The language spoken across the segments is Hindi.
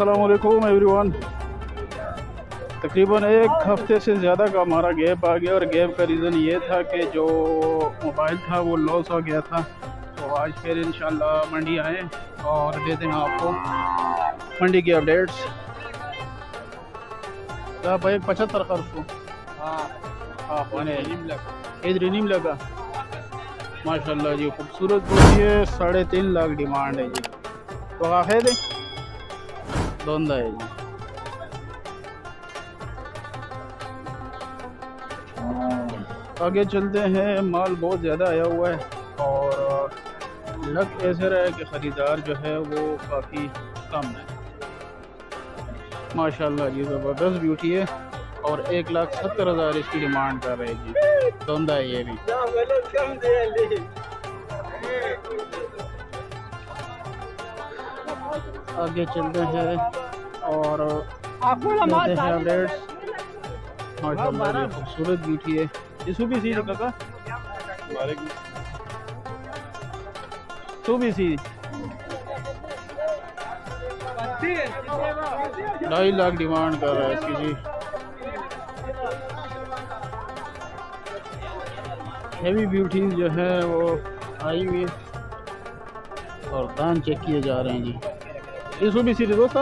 अस्सलाम वालेकुम एवरीवन। तकरीबन एक हफ़्ते से ज़्यादा का हमारा गैप आ गया और गैप का रीज़न ये था कि जो मोबाइल था वो लॉस हो गया था। तो आज फिर इंशाल्लाह मंडी आए और देते हैं आपको मंडी की अपडेट्स। भाई 75 का उसको हाँ मैंने रिनीम लगा माशाल्लाह जी। खूबसूरत बोली है, 3.5 लाख डिमांड है जी। तो आखे दे धोंदा है जी। आगे चलते हैं, माल बहुत ज़्यादा आया हुआ है और लग ऐसे रहा है कि ख़रीदार जो है वो काफ़ी कम है। माशाल्लाह जी ज़बरदस्त ब्यूटी है और 1,70,000 इसकी डिमांड कर रहे जी। धंधा है ये भी। आगे चलते हैं और माशाल्लाह खूबसूरत ब्यूटी है। इसको भी सी का तू भी सी 2.5 लाख डिमांड कर रहा है इसकी जी। हेवी ब्यूटीज जो है वो आई हुई और दान चेक किए जा रहे हैं जी। ये सूबी सीरीज दोस्त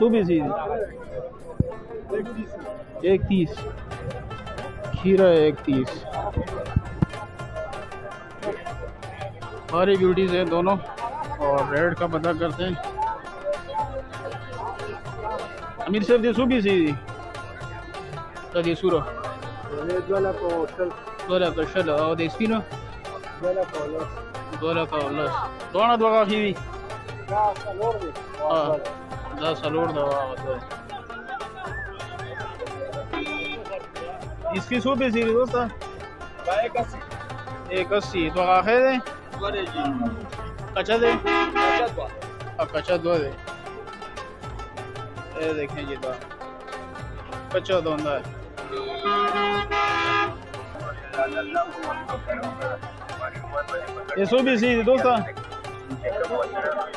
सूबी सीरीज 1.30 खीरा 1.30 सारी ब्यूटीज हैं दोनों। और रेट का पता करते हैं। अमीर साहब जी सूबी सी जी सूरो दोला को शल और देसी ना दोला का लस दोना दवा की भी हां 10 करोड़ दवा होता है। इसकी सूबी सी दोस्त 81 तो आखे दे कच्चा दे कच्चा दो दे ये देखें जी। तो कच्चा धोंदा है ये सूबी सी दोस्त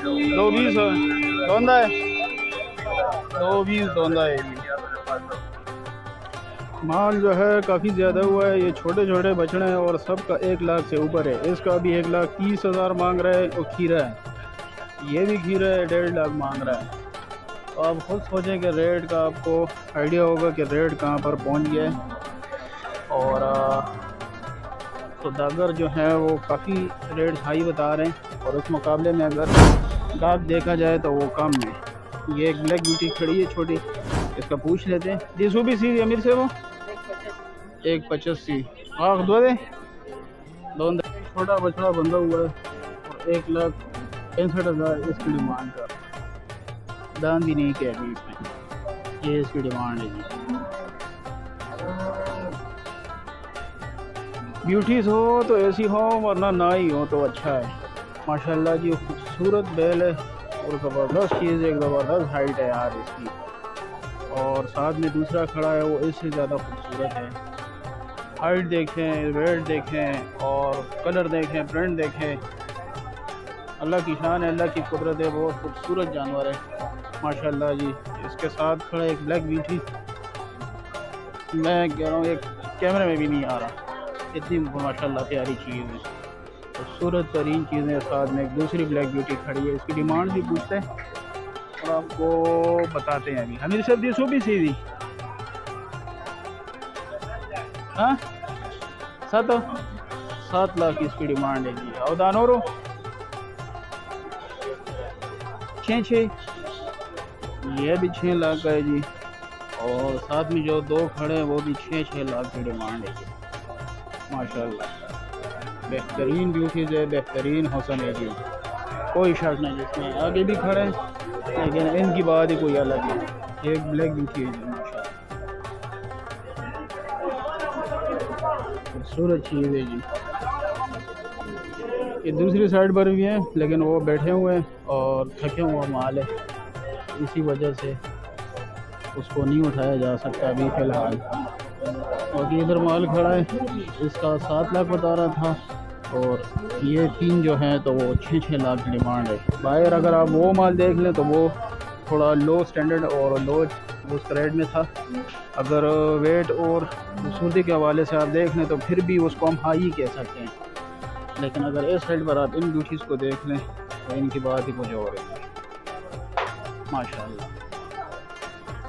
2.20 धोंदा है 2.20 धोंदा है। माल जो है काफ़ी ज़्यादा हुआ है। ये छोटे छोटे बछड़े हैं और सबका 1 लाख से ऊपर है। इसका भी 1,30,000 मांग रहा है। और खीरा है, ये भी खीरा है 1.5 लाख मांग रहा है। तो आप खुद सोचें कि रेट का आपको आइडिया होगा कि रेट कहाँ पर पहुँच गया है। और तो दागर जो है वो काफ़ी रेट हाई बता रहे हैं और उस मुकाबले में अगर गाँव देखा जाए तो वो कम है। ये एक ब्लैक ब्यूटी खड़ी है छोटी, इसका पूछ लेते हैं जी। सूबी सी अमीर से वो 1.50 हाँ दो दे छोटा बछड़ा बंधा हुआ है और 1,65,000 इसकी डिमांड कर दान भी नहीं किया अभी इसमें। ये इसकी डिमांड है जी। ब्यूटीज हो तो ऐसी हो वरना ना ही हो तो अच्छा है। माशाल्लाह जी खूबसूरत बेल है और ज़बरदस्त चीज़ है, एक ज़बरदस्त हाइट है यार इसकी। और साथ में दूसरा खड़ा है वो इससे ज़्यादा खूबसूरत है। हाइट देखें, वेट देखें और कलर देखें, प्रिंट देखें। अल्लाह की शान है, अल्लाह की कुदरत है, बहुत खूबसूरत जानवर है माशाल्लाह जी। इसके साथ खड़ा एक ब्लैक ब्यूटी, मैं कह रहा हूँ एक कैमरे में भी नहीं आ रहा, इतनी माशाल्लाह प्यारी चीज़ है, खूबसूरत तरीन चीज़ें। साथ में एक दूसरी ब्लैक ब्यूटी खड़ी है, इसकी डिमांड भी पूछते हैं और आपको बताते हैं अभी। हमीर साहब जी सूबी सीधी हाँ 7 लाख इसकी डिमांड है जी। और दानोरो 6 ये भी 6 लाख का है जी। और साथ में जो दो खड़े हैं वो भी 6 लाख की डिमांड है जी। माशाल्लाह बेहतरीन ब्यूटीज़ है, बेहतरीन हौसन है जी, कोई शक नहीं जिसमें। आगे भी खड़े हैं लेकिन इनकी बात ही कोई अलग है। एक ब्लैक ब्यूटी है माशाल्लाह, खूबसूरत चीज़ है जी। ये दूसरी साइड पर भी हैं लेकिन वो बैठे हुए हैं और थके हुए माल है, इसी वजह से उसको नहीं उठाया जा सकता अभी फ़िलहाल। और इधर माल खड़ा है, इसका 7 लाख बता रहा था और ये 3 जो हैं तो वो 6 लाख की डिमांड है। बायर अगर आप वो माल देख लें तो वो थोड़ा लो स्टैंडर्ड और लो उसका रेट में था। अगर वेट और खूबसूरती के हवाले से आप देख लें तो फिर भी उसको हम हाई ही कह सकते हैं, लेकिन अगर इस रेट पर आप इन ब्यूटीज़ को देख लें तो इनकी बात ही कुछ और है माशाल्लाह।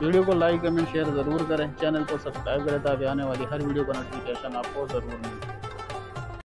वीडियो को लाइक कमेंट शेयर ज़रूर करें, चैनल को सब्सक्राइब करें ताकि आने वाली हर वीडियो का नोटिफिकेशन आपको ज़रूर मिले।